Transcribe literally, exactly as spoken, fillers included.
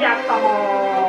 Jatuh.